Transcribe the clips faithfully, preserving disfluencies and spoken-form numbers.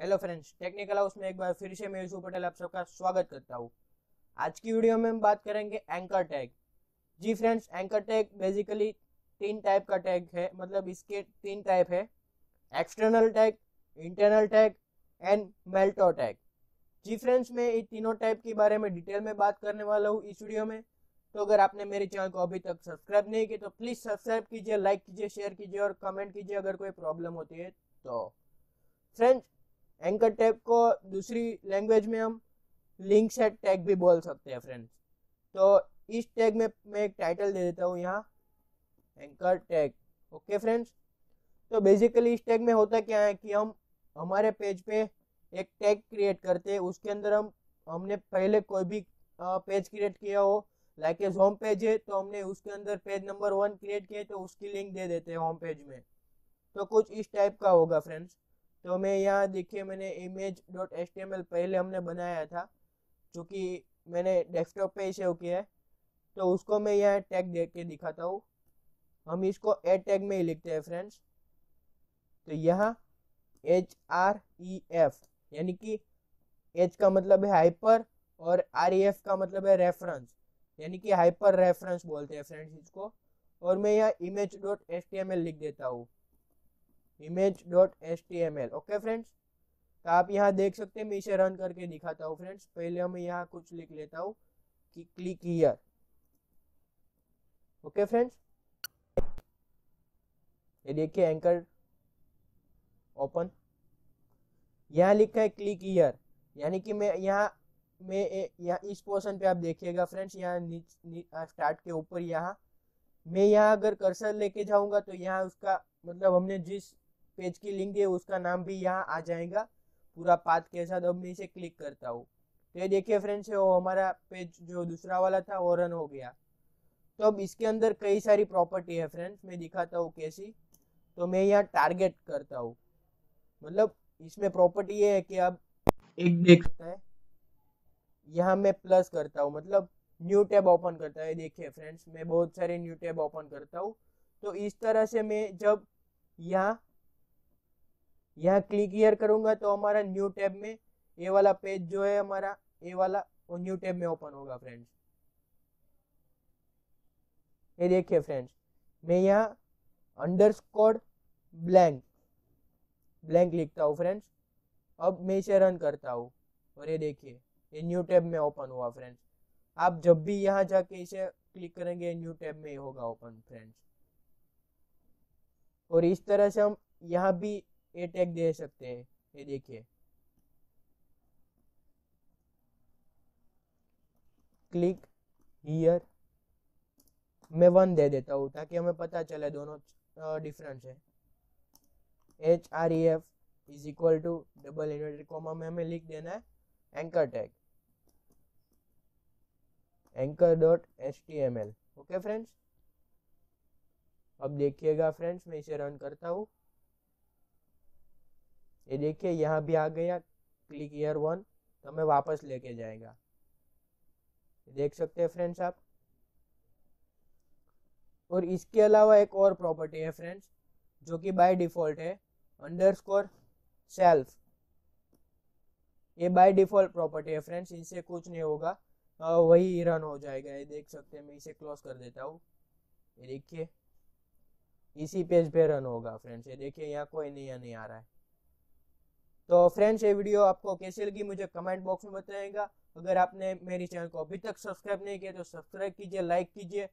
Hello friends, technical house में एक बार फिर से मैं यश पटेल आप सबका स्वागत करता हूँ। आज की वीडियो में हम बात करेंगे एंकर टैग। जी फ्रेंड्स, एंकर टैग बेसिकली तीन टाइप का टैग है, मतलब इसके तीन टाइप है, external tag, internal tag and mailto tag. जी फ्रेंड्स, मैं इन तीनों टाइप के बारे में डिटेल में बात करने वाला हूँ इस वीडियो में। तो अगर आपने मेरे चैनल को अभी तक सब्सक्राइब नहीं किया तो प्लीज सब्सक्राइब कीजिए, लाइक कीजिए, शेयर कीजिए और कमेंट कीजिए अगर कोई प्रॉब्लम होती है तो। फ्रेंड्स, एंकर टैग को दूसरी लैंग्वेज में हम लिंक सेट टैग भी बोल सकते हैं फ्रेंड्स। तो इस टैग में मैं एक टाइटल दे देता हूँ यहाँ, एंकर टैग। ओके फ्रेंड्स, तो बेसिकली इस टैग में होता क्या है कि हम हमारे पेज पे एक टैग क्रिएट करते हैं, उसके अंदर हम हमने पहले कोई भी पेज क्रिएट किया हो, लाइक एज होम पेज है तो हमने उसके अंदर पेज नंबर वन क्रिएट किया तो उसकी लिंक दे देते हैं होम पेज में। तो कुछ इस टाइप का होगा फ्रेंड्स। तो मैं यहाँ देखिए, मैंने image dot H T M L पहले हमने बनाया था जो कि मैंने डेस्कटॉप पे ही सेव किया है, तो उसको मैं यहाँ टैग दे के दिखाता हूँ। हम इसको ए टैग में ही लिखते हैं फ्रेंड्स। तो यहाँ एच आर ई एफ, यानी कि एच का मतलब है हाइपर और आर ई एफ का मतलब है रेफरेंस, यानी कि हाइपर रेफरेंस बोलते हैं फ्रेंड्स इसको। और मैं यहाँ image dot H T M L लिख देता हूँ, image dot H T M L. Okay friends, तो आप यहाँ देख सकते हैं, मैं इसे रन करके दिखाता हूँ फ्रेंड्स। पहले हम यहाँ कुछ लिख लेता हूँ कि क्लिक हियर। ओके फ्रेंड्स, ये देखिए एंकर ओपन, यहाँ लिखा है क्लिक हियर, यानी कि मैं यहाँ मैं यहाँ इस पोर्शन पे आप देखिएगा फ्रेंड्स, यहाँ नीचे स्टार्ट के ऊपर यहाँ मैं यहाँ अगर कर्सर लेके जाऊँगा तो यहाँ उसका मतलब हमने जिस पेज की लिंक है उसका नाम भी यहाँ आ जाएगा पूरा पाथ के साथ। अब मैं इसे क्लिक करता हूँ तो ये देखिए फ्रेंड्स, वो हमारा पेज जो दूसरा वाला था वो रन हो गया। तो अब इसके अंदर कई सारी प्रॉपर्टी है फ्रेंड्स, मैं दिखाता हूँ कैसी। तो मैं यहाँ टारगेट करता हूँ, मतलब इसमें प्रॉपर्टी ये है कि आप एक देख सकता है, यहाँ मैं प्लस करता हूँ मतलब न्यू टैब ओपन करता है। देखिए फ्रेंड्स, मैं बहुत सारे न्यू टैब ओपन करता हूँ। तो इस तरह से मैं जब यहाँ यहाँ क्लिक हियर करूंगा तो हमारा न्यू टैब में ये वाला पेज जो है हमारा ये वाला वो न्यू टैब में ओपन होगा फ्रेंड्स। ये देखिए फ्रेंड्स, मैं यहाँ अंडरस्कोर ब्लैंक ब्लैंक लिखता हूँ फ्रेंड्स। अब मैं इसे रन करता हूँ और ये देखिए ये न्यू टैब में ओपन हुआ फ्रेंड्स। आप जब भी यहाँ जाके इसे क्लिक करेंगे न्यू टैब में होगा ओपन फ्रेंड्स। और इस तरह से हम यहाँ भी ए टैग दे सकते हैं। ये देखिए क्लिक हियर, मैं वन दे देता हूँ ताकि हमें पता चले दोनों डिफरेंस है। H R E F is equal to double inverted comma में हमें लिख देना है anchor tag, anchor dot H T M L. Okay friends, अब देखिएगा फ्रेंड्स, मैं इसे रन करता हूँ। ये देखिए यहाँ भी आ गया क्लिक हियर वन, तो मैं वापस लेके जाएगा, देख सकते हैं फ्रेंड्स आप। और इसके अलावा एक और प्रॉपर्टी है फ्रेंड्स जो कि बाय डिफॉल्ट है, अंडरस्कोर सेल्फ। ये बाय डिफॉल्ट प्रॉपर्टी है फ्रेंड्स, इनसे कुछ नहीं होगा, वही रन हो जाएगा। ये देख सकते हैं, मैं इसे क्लोज कर देता हूँ। ये देखिए इसी पेज पे रन होगा फ्रेंड्स। ये देखिए यहाँ कोई नया नहीं आ रहा है। तो फ्रेंड्स, ये वीडियो आपको कैसी लगी मुझे कमेंट बॉक्स में बताइएगा। अगर आपने मेरी चैनल को अभी तक सब्सक्राइब नहीं किया तो सब्सक्राइब कीजिए, लाइक कीजिए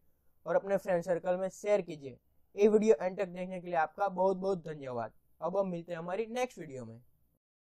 और अपने फ्रेंड सर्कल में शेयर कीजिए। ये वीडियो एंड तक देखने के लिए आपका बहुत बहुत धन्यवाद। अब हम मिलते हैं हमारी नेक्स्ट वीडियो में।